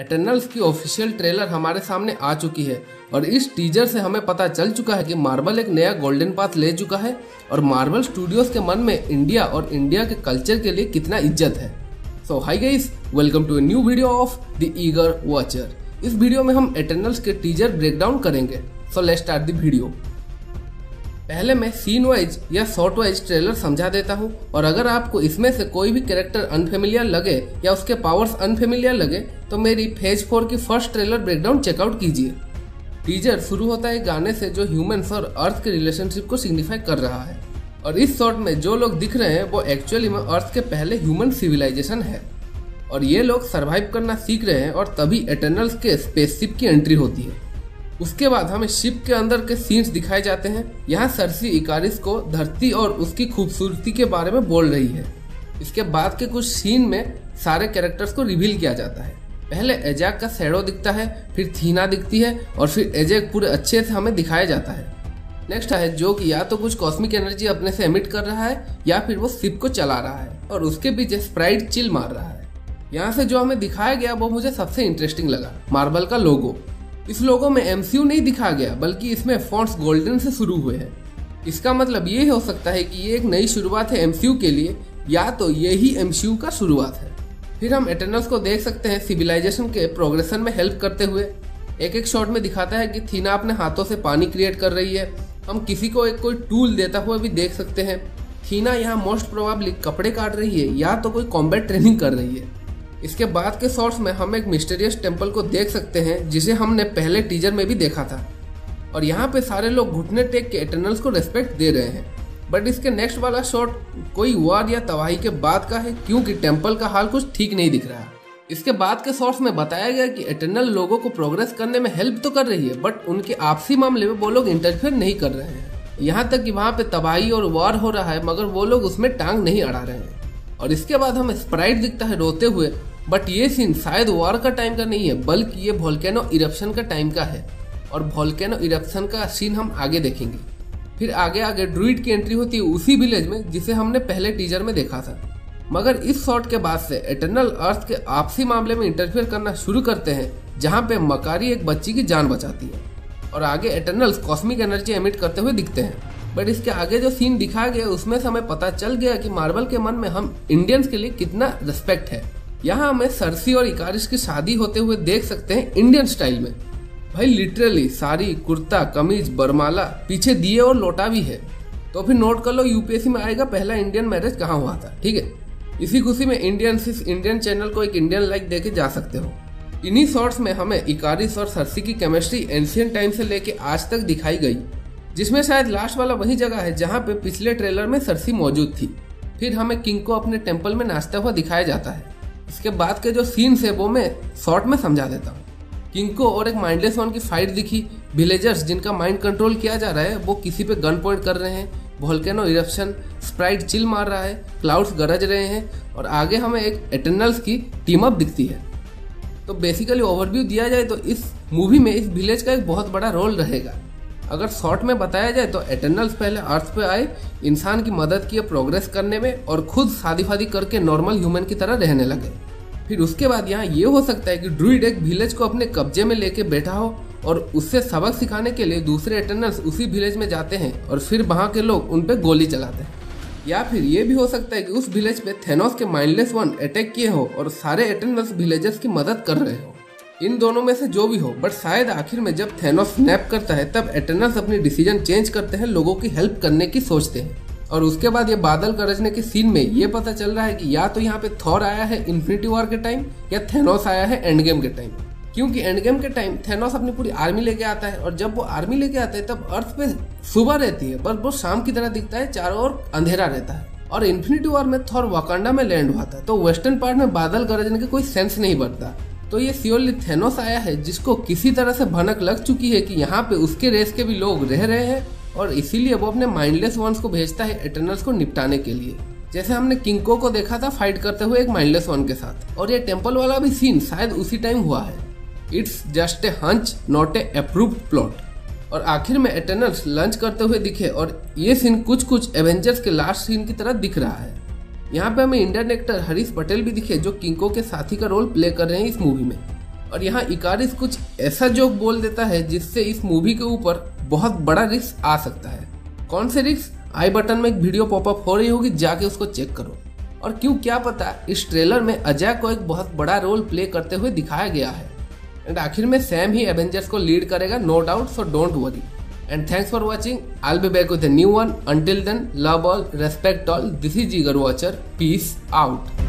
Eternals की official trailer हमारे सामने आ चुकी है और इस टीजर से हमें पता चल चुका है कि मार्वल एक नया गोल्डन पाथ ले चुका है और मार्वल स्टूडियोज के मन में इंडिया और इंडिया के कल्चर के लिए कितना इज्जत है। So hi guys, welcome to a new video of the eager watcher. इस वीडियो में हम एटर्नल्स के टीजर ब्रेकडाउन करेंगे। So let's start the video. पहले मैं सीन वाइज या शॉर्ट वाइज ट्रेलर समझा देता हूँ और अगर आपको इसमें से कोई भी कैरेक्टर अनफेमिलियर लगे या उसके पावर्स अनफेमिलियर लगे तो मेरी फेज 4 की फर्स्ट ट्रेलर ब्रेकडाउन चेकआउट कीजिए। टीजर शुरू होता है गाने से जो ह्यूमंस और अर्थ के रिलेशनशिप को सिग्निफाई कर रहा है और इस शॉर्ट में जो लोग दिख रहे हैं वो एक्चुअली में अर्थ के पहले ह्यूमन सिविलाइजेशन है और ये लोग सर्वाइव करना सीख रहे हैं और तभी एटर्नल्स के स्पेसशिप की एंट्री होती है। उसके बाद हमें शिप के अंदर के सीन्स दिखाए जाते हैं। यहाँ सरसी इकारिस को धरती और उसकी खूबसूरती के बारे में बोल रही है। इसके बाद के कुछ सीन में सारे कैरेक्टर्स को रिवील किया जाता है। पहले अजाक का शैडो दिखता है, फिर थीना दिखती है और फिर अजैक पूरे अच्छे से हमें दिखाया जाता है। नेक्स्ट है जो कि या तो कुछ कॉस्मिक एनर्जी अपने से एमिट कर रहा है या फिर वो शिप को चला रहा है और उसके बीच स्प्राइट चिल मार रहा है। यहाँ से जो हमें दिखाया गया वो मुझे सबसे इंटरेस्टिंग लगा, मार्वल का लोगो। इस लोगो में MCU नहीं दिखा गया बल्कि इसमें फॉन्ट्स गोल्डन से शुरू हुए हैं। इसका मतलब ये हो सकता है कि ये एक नई शुरुआत है MCU के लिए या तो ये ही MCU का शुरुआत है। फिर हम एटर्नल्स को देख सकते हैं सिविलाइजेशन के प्रोग्रेशन में हेल्प करते हुए। एक एक शॉट में दिखाता है कि थीना अपने हाथों से पानी क्रिएट कर रही है। हम किसी को एक कोई टूल देता हुआ भी देख सकते हैं। थीना यहाँ मोस्ट प्रोबेबली कपड़े काट रही है या तो कोई कॉम्बैट ट्रेनिंग कर रही है। इसके बाद के शॉर्ट्स में हम एक मिस्टीरियस टेम्पल को देख सकते हैं जिसे हमने पहले टीजर में भी देखा था और यहाँ पे सारे लोग घुटने टेक के एटर्नल्स को रेस्पेक्ट दे रहे हैं। बट इसके नेक्स्ट वाला शॉट कोई वार या तबाही के बाद का है क्योंकि टेम्पल का हाल कुछ ठीक नहीं दिख रहा। इसके बाद के शॉर्ट्स में बताया गया कि एटर्नल लोगों को प्रोग्रेस करने में हेल्प तो कर रही है बट उनके आपसी मामले में वो लोग इंटरफेयर नहीं कर रहे हैं। यहाँ तक कि वहाँ पे तबाही और वार हो रहा है मगर वो लोग उसमें टांग नहीं अड़ा रहे हैं। और इसके बाद हमें स्प्राइट दिखता है रोते हुए, बट ये सीन शायद वॉर का टाइम का नहीं है बल्कि ये वोल्केनो इरप्शन का टाइम का है और वोल्केनो इरप्शन का सीन हम आगे देखेंगे। फिर आगे आगे ड्रुइड की एंट्री होती है उसी विलेज में जिसे हमने पहले टीजर में देखा था। मगर इस शॉट के बाद से एटर्नल अर्थ के आपसी मामले में इंटरफेयर करना शुरू करते हैं जहाँ पे मकारी एक बच्ची की जान बचाती है और आगे एटर्नल्स कॉस्मिक एनर्जी एमिट करते हुए दिखते हैं। बट इसके आगे जो सीन दिखाया गया उसमें से हमें पता चल गया कि मार्वल के मन में हम इंडियंस के लिए कितना रिस्पेक्ट है। यहाँ हमें सरसी और इकारिस की शादी होते हुए देख सकते हैं इंडियन स्टाइल में। भाई लिटरली साड़ी, कुर्ता, कमीज, बरमाला, पीछे दिए और लोटा भी है। तो फिर नोट कर लो, UPSC में आएगा पहला इंडियन मैरिज कहाँ हुआ था। ठीक है, इसी खुशी में इंडियन चैनल को एक इंडियन लाइक देके जा सकते हो। इन्हीं शॉर्ट्स में हमें इकारिस और सरसी की केमिस्ट्री एंशियंट टाइम से लेके आज तक दिखाई गई, जिसमें शायद लास्ट वाला वही जगह है जहाँ पे पिछले ट्रेलर में सरसी मौजूद थी। फिर हमें किंग को अपने टेम्पल में नाचता हुआ दिखाया जाता है। इसके बाद के जो सीन्स है वो मैं शॉर्ट में समझा देता हूँ। किंगो और एक माइंडलेस वन की फाइट दिखी। विलेजर्स जिनका माइंड कंट्रोल किया जा रहा है वो किसी पे गन पॉइंट कर रहे हैं। वोल्केनो इरप्शन, स्प्राइट चिल मार रहा है, क्लाउड्स गरज रहे हैं और आगे हमें एक एटर्नल्स की टीम अप दिखती है। तो बेसिकली ओवरव्यू दिया जाए तो इस मूवी में इस विलेज का एक बहुत बड़ा रोल रहेगा। अगर शॉर्ट में बताया जाए तो एटर्नल्स पहले अर्थ पे आए, इंसान की मदद किए प्रोग्रेस करने में और खुद शादी फादी करके नॉर्मल ह्यूमन की तरह रहने लगे। फिर उसके बाद यहाँ ये हो सकता है कि ड्रुइड एक विलेज को अपने कब्जे में लेके बैठा हो और उससे सबक सिखाने के लिए दूसरे एटर्नल्स उसी विलेज में जाते हैं और फिर वहाँ के लोग उन पर गोली चलाते हैं। या फिर ये भी हो सकता है कि उस विलेज पे थेनोस के माइंडलेस वन अटैक किए हो और सारे एटर्नल्स विलेजर्स की मदद कर रहे हो। इन दोनों में से जो भी हो, बट शायद आखिर में जब थेनोस स्नैप करता है तब एटर्नल्स अपनी डिसीजन चेंज करते हैं, लोगों की हेल्प करने की सोचते हैं। और उसके बाद ये बादल गरजने के सीन में ये पता चल रहा है कि या तो यहाँ पे थॉर आया है इन्फिनिटी वॉर के टाइम या थेनोस आया है एंड गेम के टाइम, क्योंकि एंड गेम के टाइम थेनोस अपनी पूरी आर्मी लेके आता है और जब वो आर्मी लेके आता है तब अर्थ पे सुबह रहती है, बस वो शाम की तरह दिखता है, चारों ओर अंधेरा रहता है। और इन्फिनिटी वॉर में थॉर वाकांडा में लैंड हुआ था, तो वेस्टर्न पार्ट में बादल गरजने का कोई सेंस नहीं बनता। तो ये सियोली थेनोस आया है जिसको किसी तरह से भनक लग चुकी है कि यहाँ पे उसके रेस के भी लोग रह रहे हैं और इसीलिए वो अपने माइंडलेस वंस को भेजता है एटर्नल्स को निपटाने के लिए। जैसे हमने किंगो को देखा था फाइट करते हुए एक माइंडलेस वन के साथ, और ये टेम्पल वाला भी सीन शायद उसी टाइम हुआ है। It's just a hunch, not a approved plot. और आखिर में एटर्नल्स लंच करते हुए दिखे और ये सीन कुछ एवेंजर्स के लास्ट सीन की तरह दिख रहा है। यहाँ पे हमें इंडियन एक्टर हरीश पटेल भी दिखे जो किंगो के साथी का रोल प्ले कर रहे हैं इस मूवी में। और यहाँ इकारिस कुछ ऐसा जोक बोल देता है जिससे इस मूवी के ऊपर बहुत बड़ा रिस्क आ सकता है। कौन से रिस्क? आई बटन में एक वीडियो पॉपअप हो रही होगी, जाके उसको चेक करो। और क्यों क्या पता इस ट्रेलर में अजय को एक बहुत बड़ा रोल प्ले करते हुए दिखाया गया है। एंड आखिर में सैम ही एवेंजर्स को लीड करेगा, no doubt, so don't worry. And thanks for watching, I will be back with a new one. Until then, love all, respect all. This is eager watcher, peace out.